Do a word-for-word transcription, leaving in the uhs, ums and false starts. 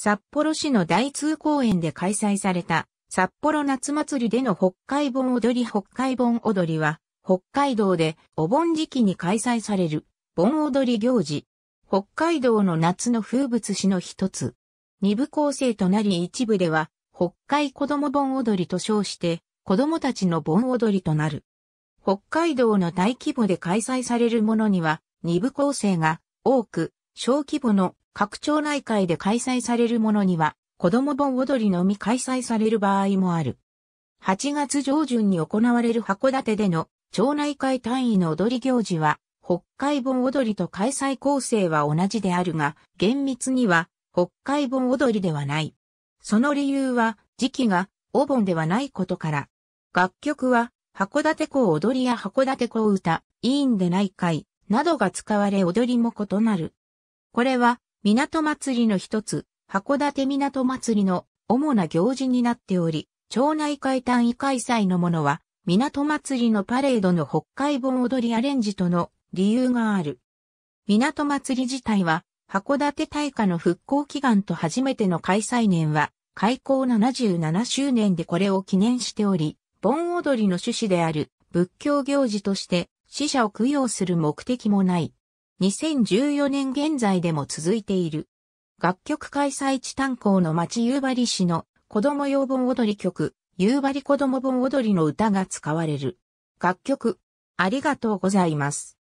札幌市の大通公園で開催された札幌夏祭りでの北海盆踊り。北海盆踊りは北海道でお盆時期に開催される盆踊り行事。北海道の夏の風物詩の一つ。二部構成となり一部では北海子ども盆踊りと称して子供たちの盆踊りとなる。北海道の大規模で開催されるものには二部構成が多く、小規模の各町内会で開催されるものには、子供盆踊りのみ開催される場合もある。はちがつ上旬に行われる函館での町内会単位の踊り行事は、北海盆踊りと開催構成は同じであるが、厳密には北海盆踊りではない。その理由は、時期がお盆ではないことから。楽曲は、函館港踊りや函館港歌、委員でない会などが使われ踊りも異なる。これは、港祭りの一つ、函館港祭りの主な行事になっており、町内会単位開催のものは、港祭りのパレードの北海盆踊りアレンジとの理由がある。港祭り自体は、函館大火の復興祈願と初めての開催年は、開港ななじゅうななしゅうねんでこれを記念しており、盆踊りの趣旨である仏教行事として、死者を供養する目的もない。にせんじゅうよねん現在でも続いている。楽曲開催地炭鉱の町夕張市の子供用盆踊り曲、夕張子供盆踊りの歌が使われる。楽曲、ありがとうございます。